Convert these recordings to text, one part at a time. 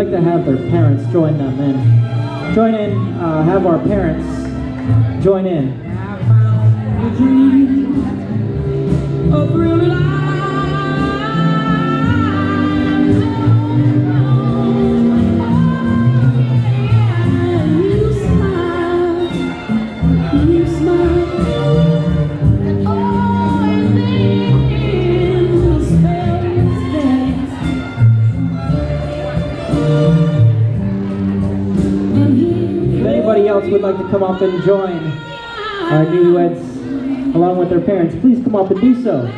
like to have their parents join them in. Join in, have our parents join in. I found a dream of real life. Would like to come up and join our newlyweds along with their parents, please come up and do so.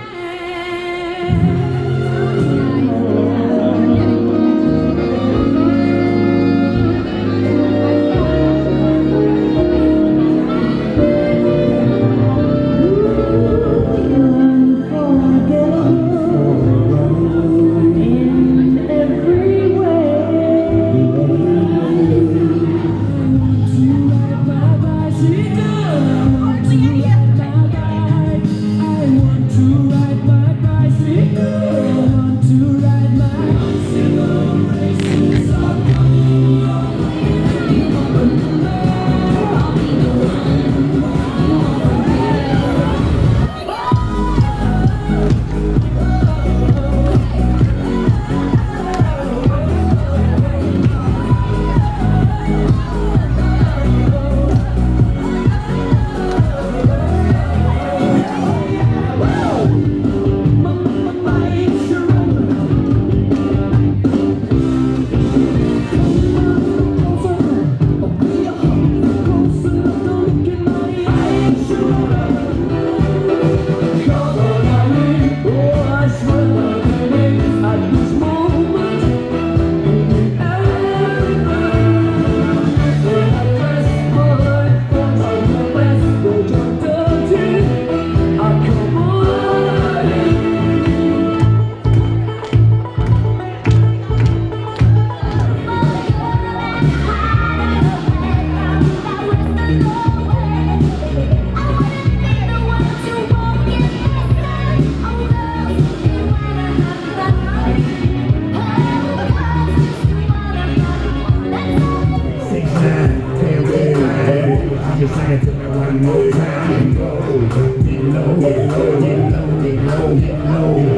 No.